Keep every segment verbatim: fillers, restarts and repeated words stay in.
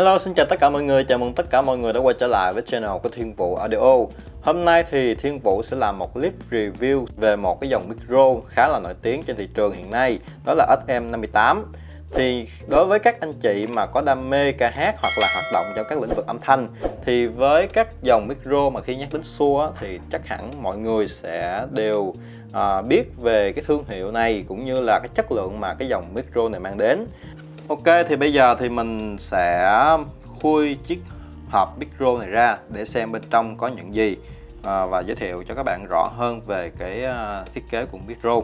Hello, xin chào tất cả mọi người, chào mừng tất cả mọi người đã quay trở lại với channel của Thiên Vũ Audio. Hôm nay thì Thiên Vũ sẽ làm một clip review về một cái dòng micro khá là nổi tiếng trên thị trường hiện nay, đó là S M năm mươi tám. Thì đối với các anh chị mà có đam mê ca hát hoặc là hoạt động trong các lĩnh vực âm thanh thì với các dòng micro mà khi nhắc đến Shure thì chắc hẳn mọi người sẽ đều à, biết về cái thương hiệu này cũng như là cái chất lượng mà cái dòng micro này mang đến. Ok, thì bây giờ thì mình sẽ khui chiếc hộp micro này ra để xem bên trong có những gì à, và giới thiệu cho các bạn rõ hơn về cái thiết kế của micro.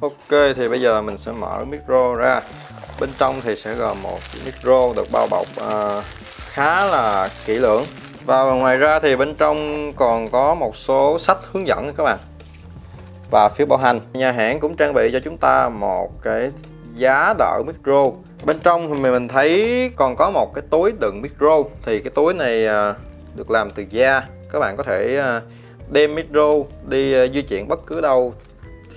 Ok, thì bây giờ mình sẽ mở micro ra. Bên trong thì sẽ gồm một micro được bao bọc à, khá là kỹ lưỡng. Và ngoài ra thì bên trong còn có một số sách hướng dẫn các bạn. Và phiếu bảo hành. Nhà hãng cũng trang bị cho chúng ta một cái giá đỡ micro. Bên trong thì mình thấy còn có một cái túi đựng micro. Thì cái túi này được làm từ da. Các bạn có thể đem micro đi di chuyển bất cứ đâu.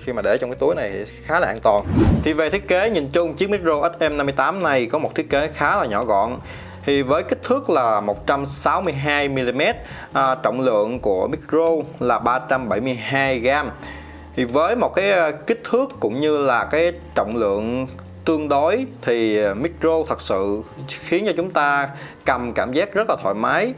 Khi mà để trong cái túi này thì khá là an toàn. Thì về thiết kế nhìn chung, chiếc micro S M năm mươi tám này có một thiết kế khá là nhỏ gọn. Thì với kích thước là một trăm sáu mươi hai mi li mét, à, trọng lượng của micro là ba trăm bảy mươi hai gam. Thì với một cái kích thước cũng như là cái trọng lượng tương đối thì micro thật sự khiến cho chúng ta cầm cảm giác rất là thoải mái.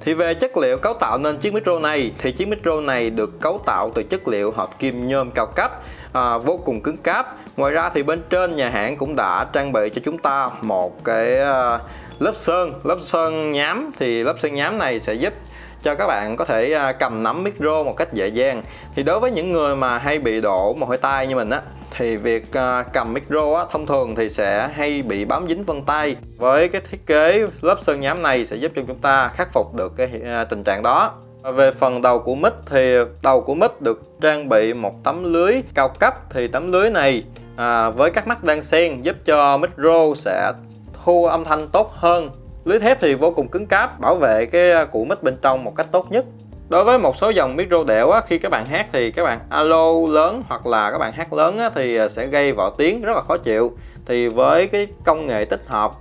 Thì về chất liệu cấu tạo nên chiếc micro này thì chiếc micro này được cấu tạo từ chất liệu hợp kim nhôm cao cấp, à, vô cùng cứng cáp. Ngoài ra thì bên trên nhà hãng cũng đã trang bị cho chúng ta một cái à, lớp sơn, lớp sơn nhám. Thì lớp sơn nhám này sẽ giúp cho các bạn có thể à, cầm nắm micro một cách dễ dàng. Thì đối với những người mà hay bị đổ mồ hôi tay như mình á, thì việc cầm micro á, thông thường thì sẽ hay bị bám dính vân tay. Với cái thiết kế lớp sơn nhám này sẽ giúp cho chúng ta khắc phục được cái tình trạng đó. Về phần đầu của mic thì đầu của mic được trang bị một tấm lưới cao cấp. Thì tấm lưới này à, với các mắt đan xen giúp cho micro sẽ thu âm thanh tốt hơn. Lưới thép thì vô cùng cứng cáp, bảo vệ cái củ mic bên trong một cách tốt nhất. Đối với một số dòng micro đẻo á, khi các bạn hát thì các bạn alo lớn hoặc là các bạn hát lớn á, thì sẽ gây vỏ tiếng rất là khó chịu. Thì với cái công nghệ tích hợp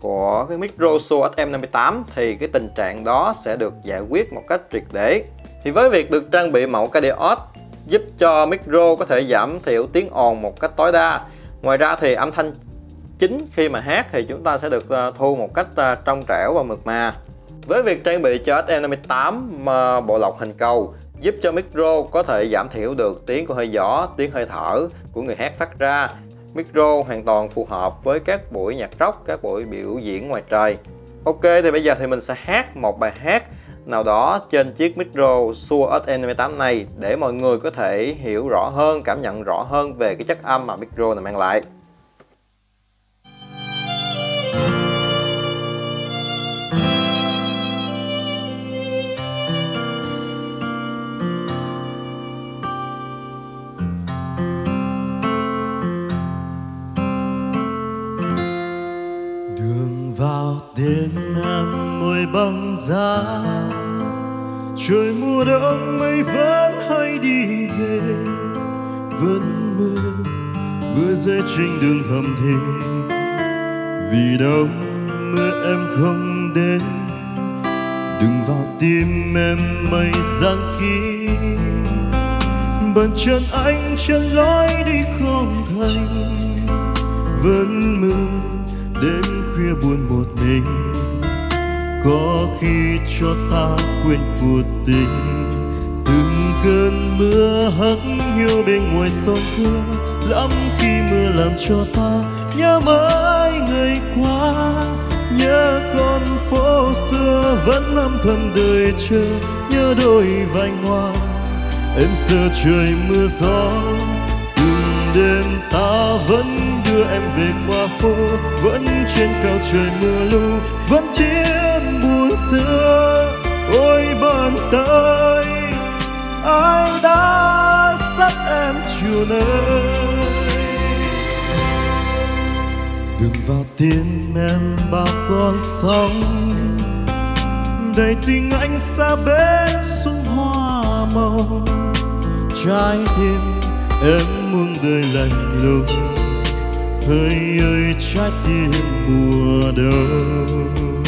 của cái micro Shure S M năm mươi tám thì cái tình trạng đó sẽ được giải quyết một cách triệt để. Thì với việc được trang bị mẫu Cardioid giúp cho micro có thể giảm thiểu tiếng ồn một cách tối đa. Ngoài ra thì âm thanh chính khi mà hát thì chúng ta sẽ được thu một cách trong trẻo và mượt mà. Với việc trang bị cho S M năm mươi tám bộ lọc hình cầu giúp cho micro có thể giảm thiểu được tiếng của hơi gió, tiếng hơi thở của người hát phát ra. Micro hoàn toàn phù hợp với các buổi nhạc rock, các buổi biểu diễn ngoài trời. Ok, thì bây giờ thì mình sẽ hát một bài hát nào đó trên chiếc micro Shure S M năm mươi tám này để mọi người có thể hiểu rõ hơn, cảm nhận rõ hơn về cái chất âm mà micro này mang lại. Đêm em môi băng giá, trời mùa đông mây vẫn hay đi về. Vẫn mưa, mưa rơi trên đường hầm thì vì đông mưa em không đến. Đừng vào tim em mây giăng kín, bàn chân anh chân lối đi không thành. Vẫn mưa đêm khuya buồn một mình, có khi cho ta quên cuộc tình. Từng cơn mưa hắt hiu bên ngoài sông cửa, lắm khi mưa làm cho ta nhớ mãi người qua. Nhớ con phố xưa vẫn âm thầm đợi chờ, nhớ đôi vai ngoan em sợ trời mưa gió. Từng đêm ta vẫn đưa em về qua phố, vẫn trên cao trời mưa lưu, vẫn tiếng buồn xưa. Ôi bàn tay ai đã dắt em chiều nay. Đừng vào tim em bao con sóng, đầy tình anh xa bến xuống hoa màu. Trái tim em muôn đời lạnh lùng, hỡi ơi trái tim mùa đông.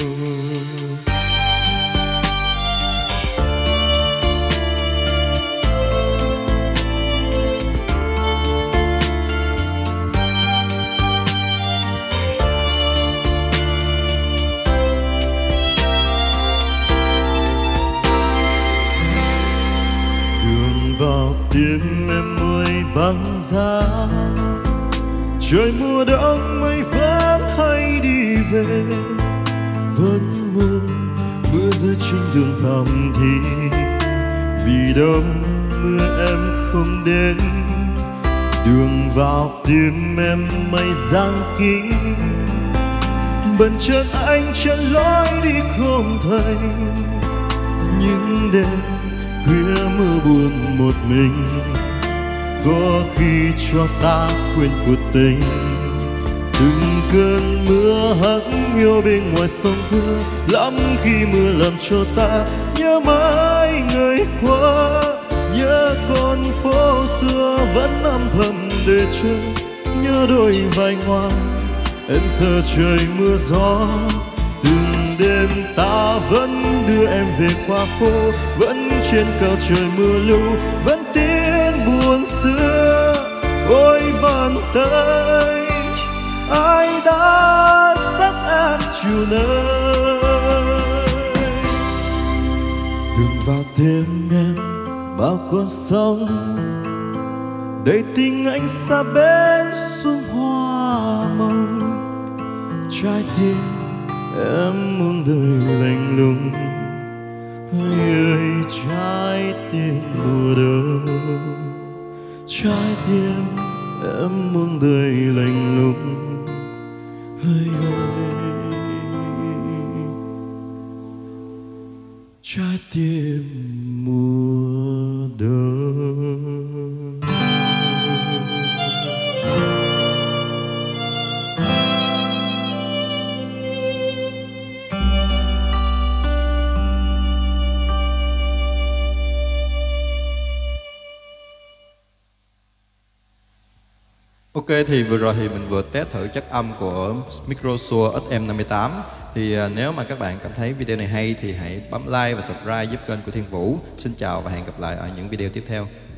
vàng ra. Trời mùa đông mây vẫn hay đi về, vẫn mưa mưa rơi trên đường thầm thì vì đông mưa em không đến. Đường vào tim em mây giăng kín, bần chân anh chân lối đi không thấy. Những đêm khuya mưa buồn một mình, có khi cho ta quên cuộc tình. Từng cơn mưa hắt yêu bên ngoài sông thưa, lắm khi mưa làm cho ta nhớ mãi người qua. Nhớ con phố xưa vẫn âm thầm để chơi, nhớ đôi vai ngoan em giờ trời mưa gió. Từng đêm ta vẫn đưa em về qua phố, vẫn trên cao trời mưa lưu, vẫn tiếng buồn xưa. Ôi bàn tay ai đã dắt em chiều nơi. Đừng vào tim em bao con sông, đầy tình anh xa bên xuống hoa mộng. Trái tim em muôn đời lạnh lùng, ơi ơi trái tim mùa đông. Trái tim em muôn đời lạnh lùng, ơi ơi trái tim mùa đông. Ok, thì vừa rồi thì mình vừa test thử chất âm của micro Shure S M năm mươi tám. Thì nếu mà các bạn cảm thấy video này hay thì hãy bấm like và subscribe giúp kênh của Thiên Vũ. Xin chào và hẹn gặp lại ở những video tiếp theo.